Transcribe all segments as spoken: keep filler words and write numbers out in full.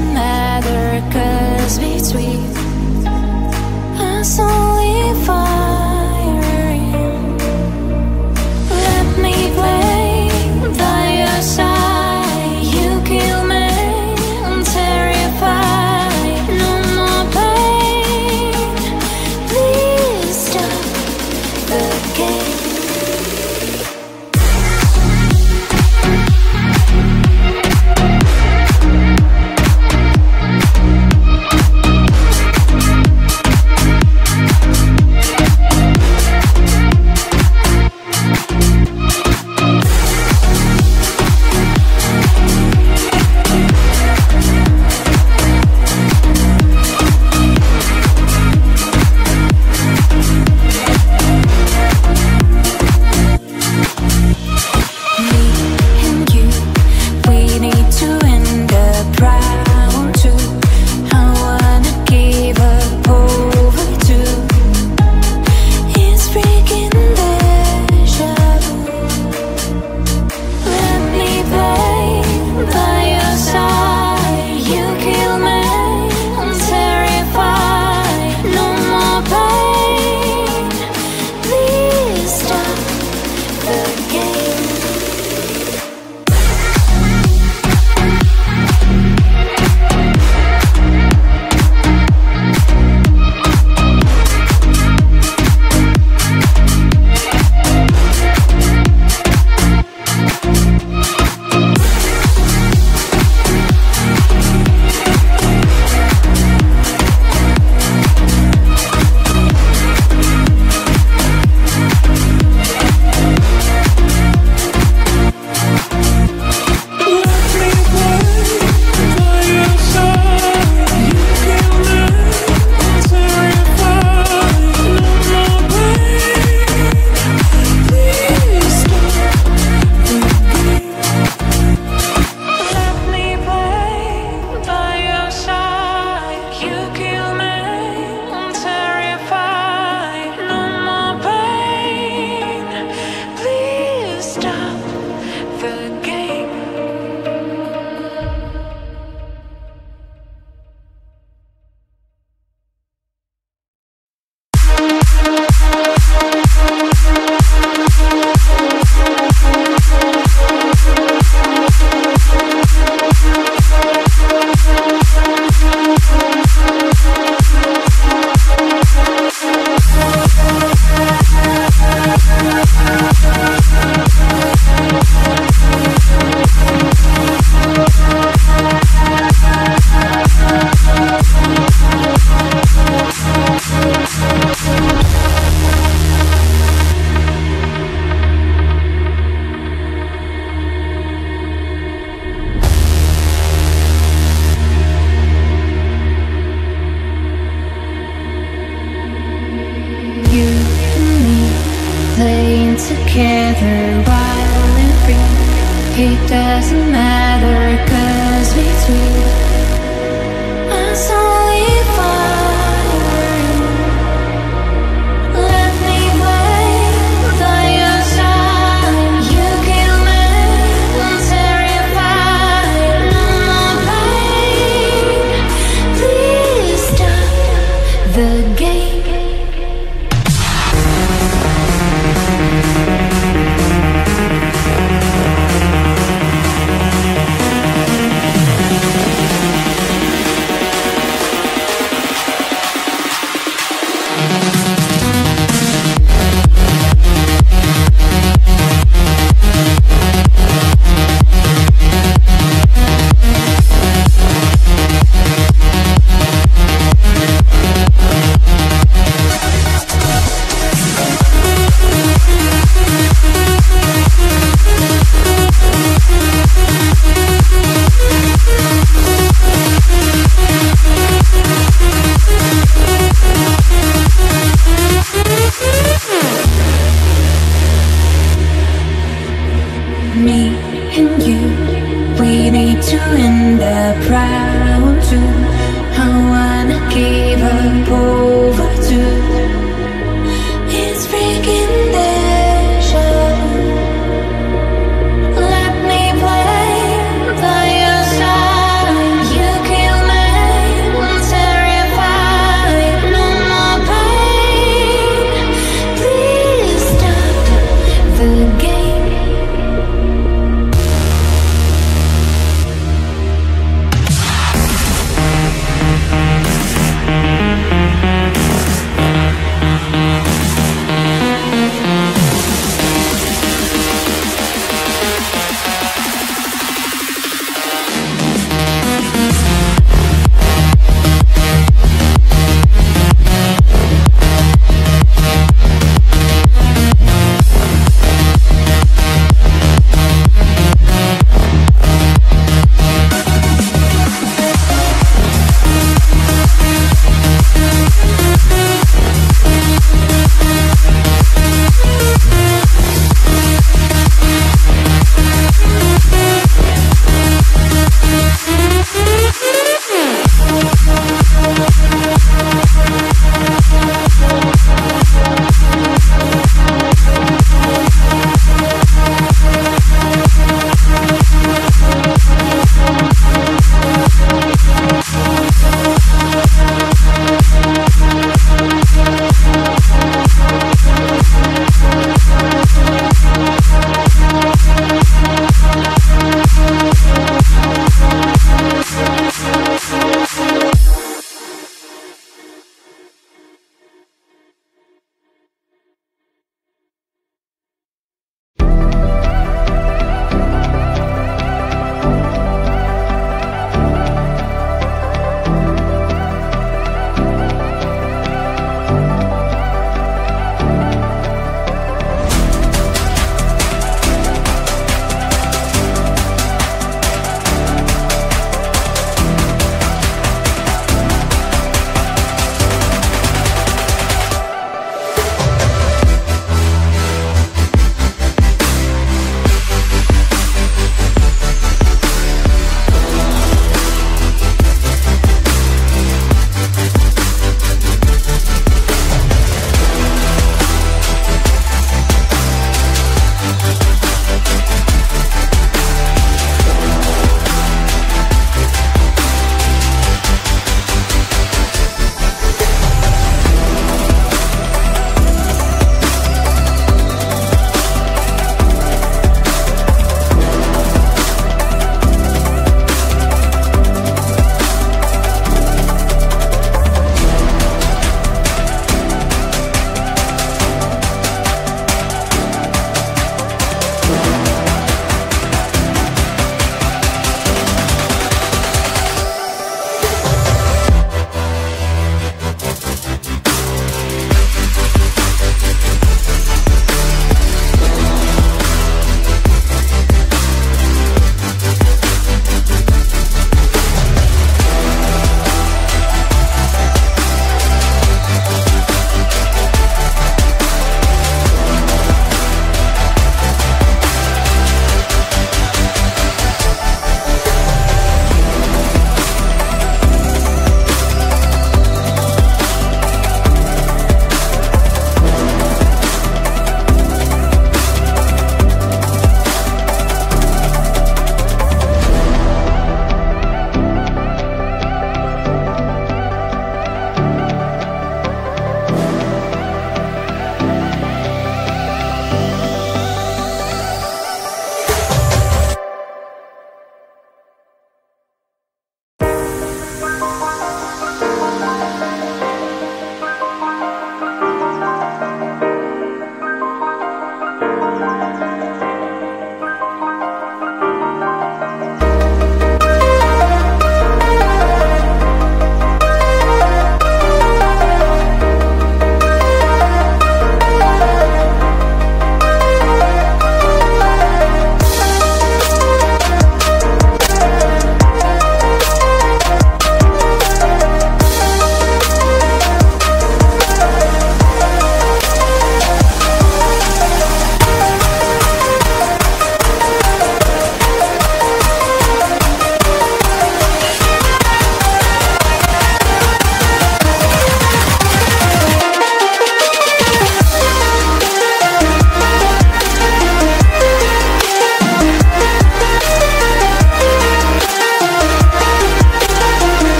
doesn't matter, cause between us only fire in. Let me play by your side. You kill me, I'm terrified. No more pain, please stop the game. Together wild and free, it doesn't matter, cause between us only fire. Let me wait by your side. You kill me, I'm terrified. No more pain, please stop the game. Let me play by your side. You kill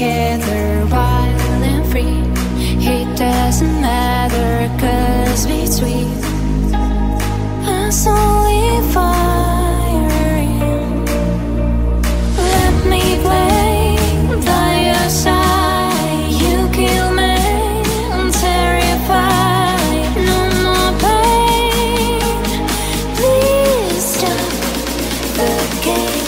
together wild and free. It doesn't matter, cause between us only fire in. Let me play by your side. You kill me, I'm terrified. No more pain, please stop the game.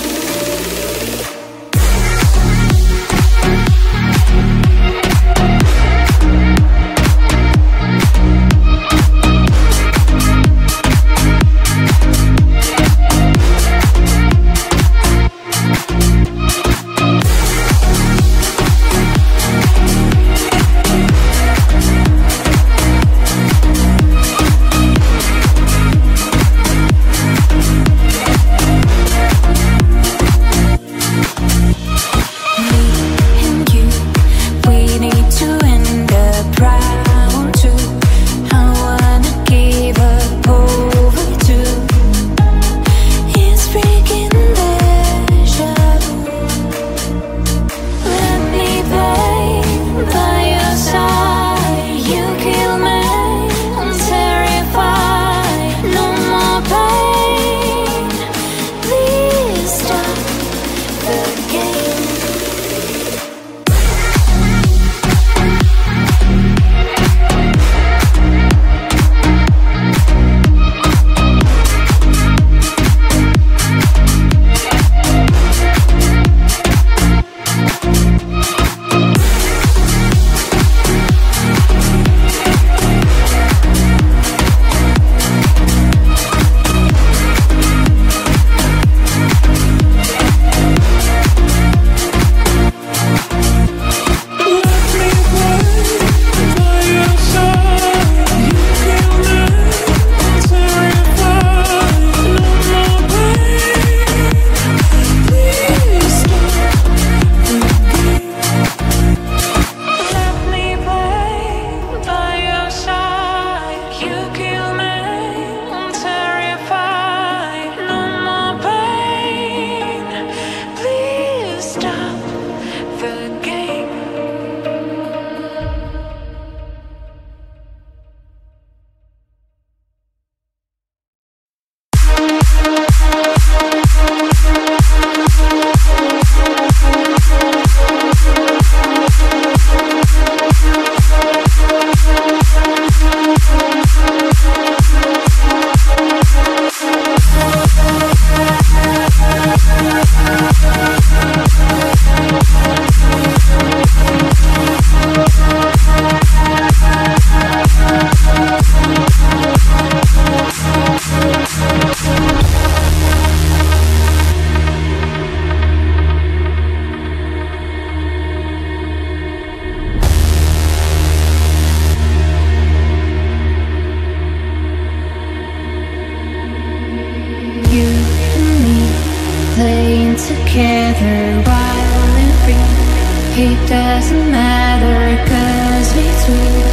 Together, wild and free. It doesn't matter, cause between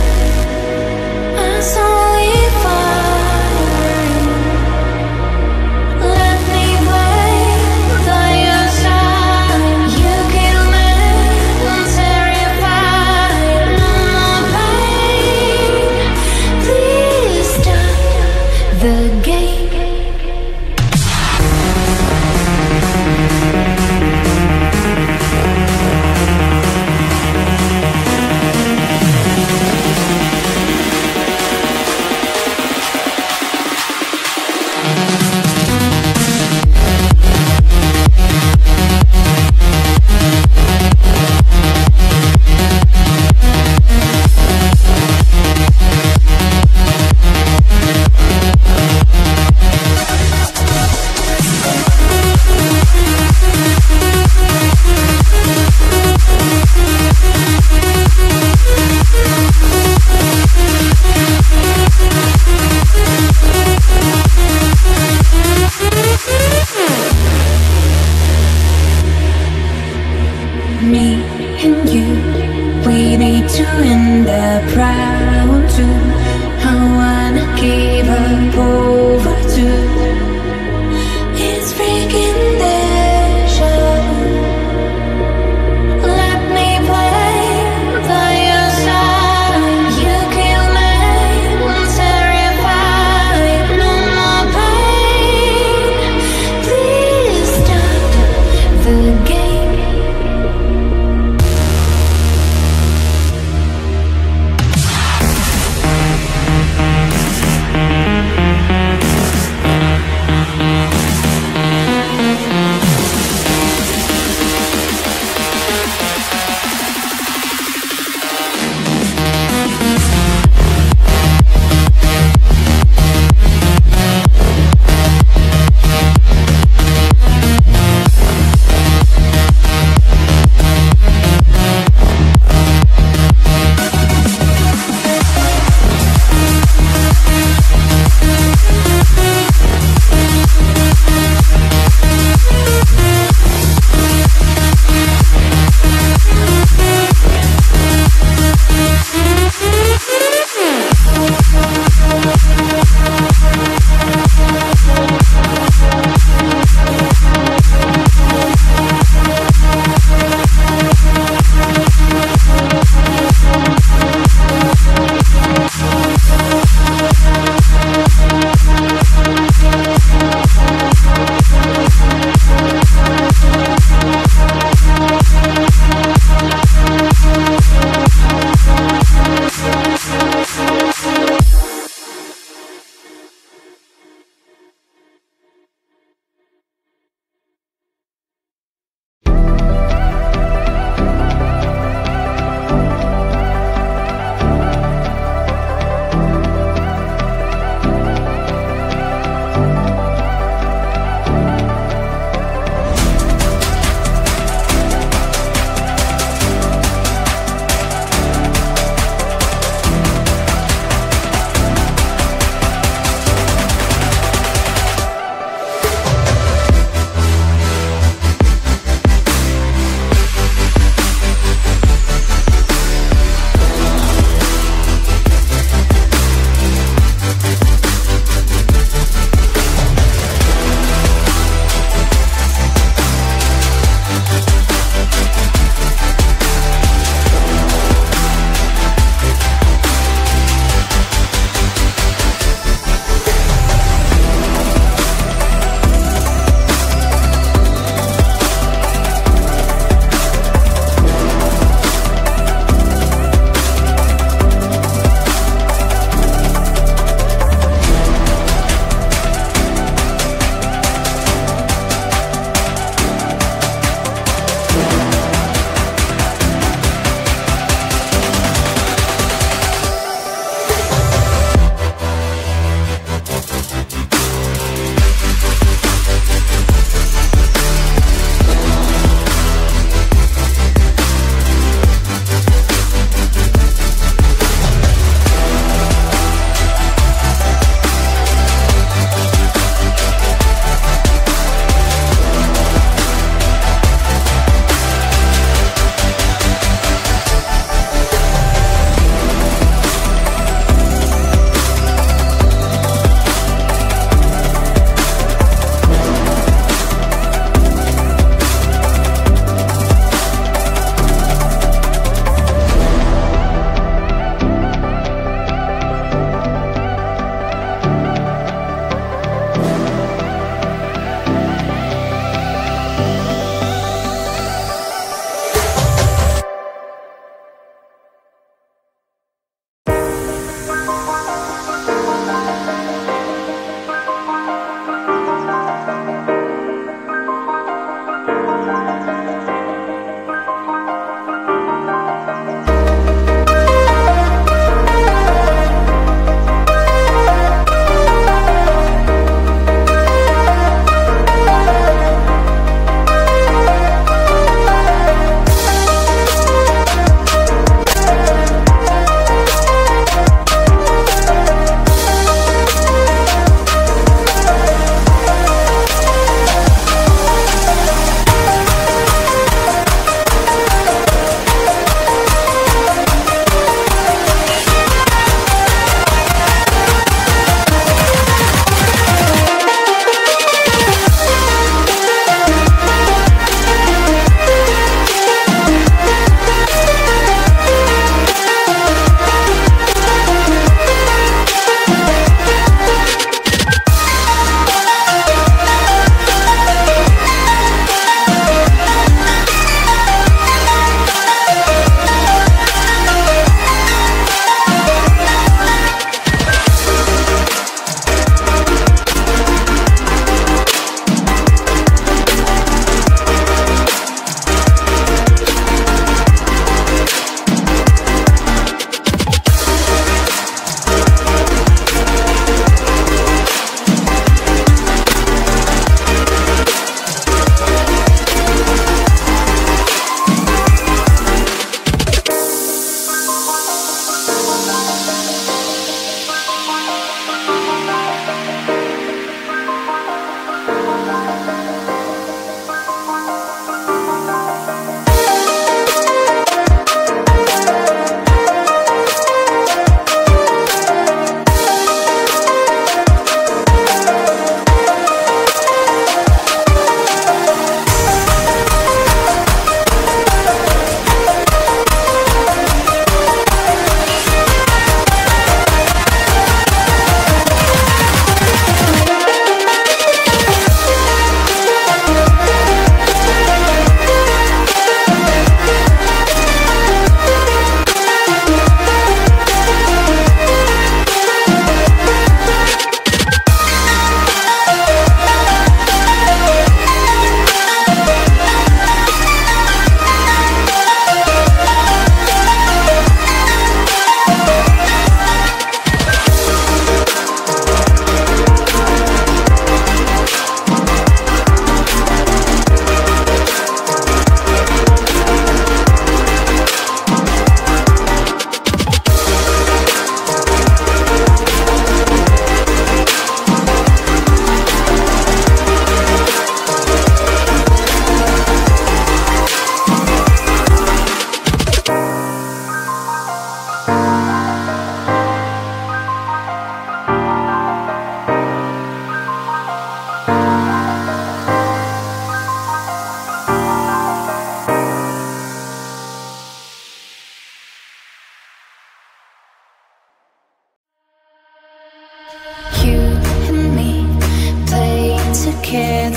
us only fire. Let me play by your side. You kill me, I'm terrified. No more pain, please stop the game. Game.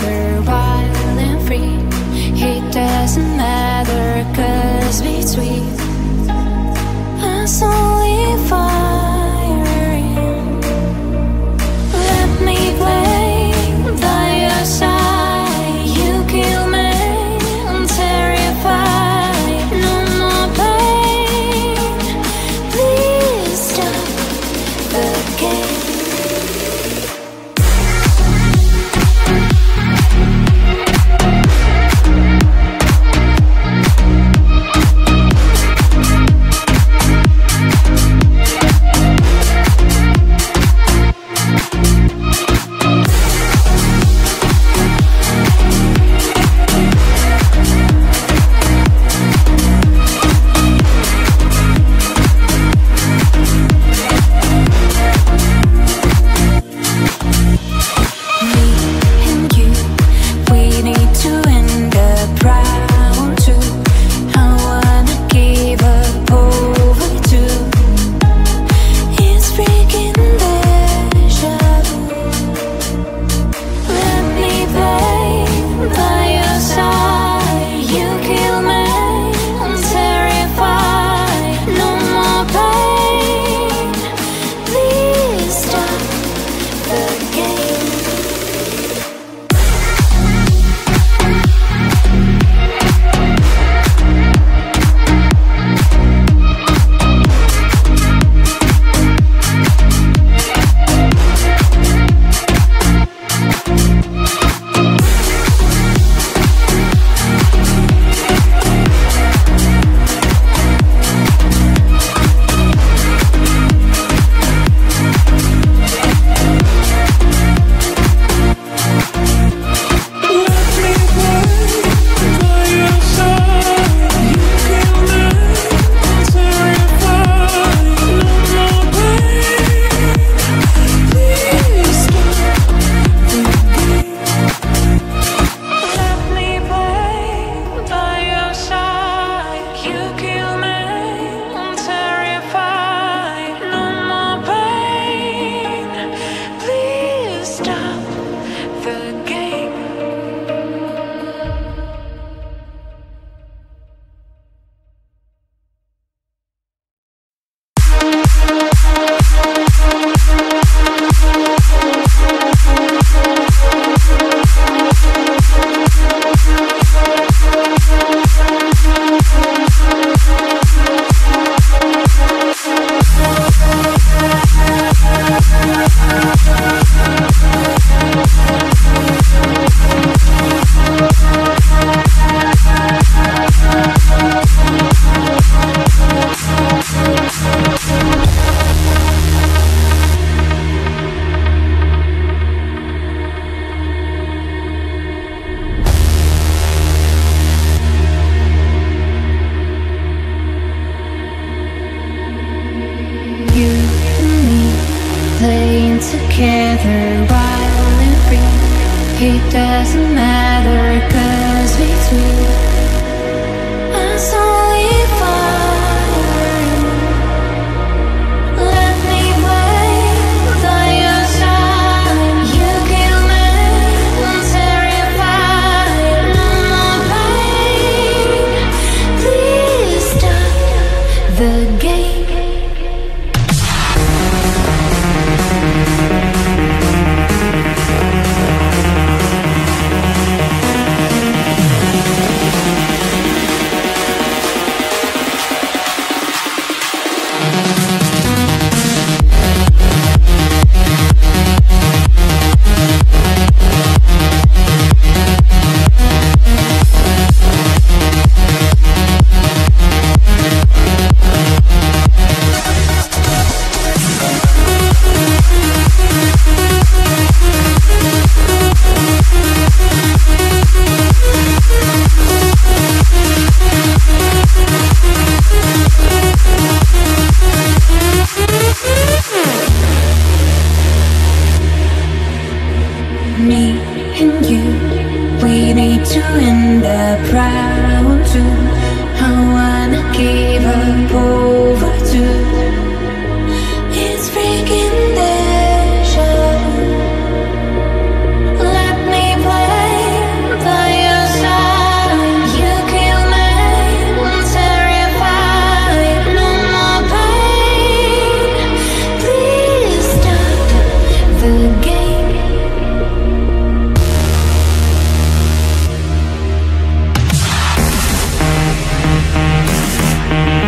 together wild and free. It doesn't matter cause it's we. I'm solely following. Let me wait on your side. You can make me terrified. No more pain. Please stop the game. Me and you, we need to end up round two. I wanna give up over two. It's breaking the show. Let me play by your side. You kill me, I'm terrified. No more pain. Please stop the game. We'll be right back.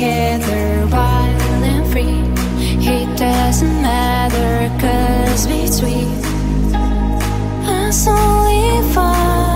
together wild and free. It doesn't matter, cause between us only fun.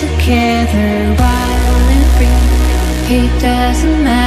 Together, wild and free. It doesn't matter.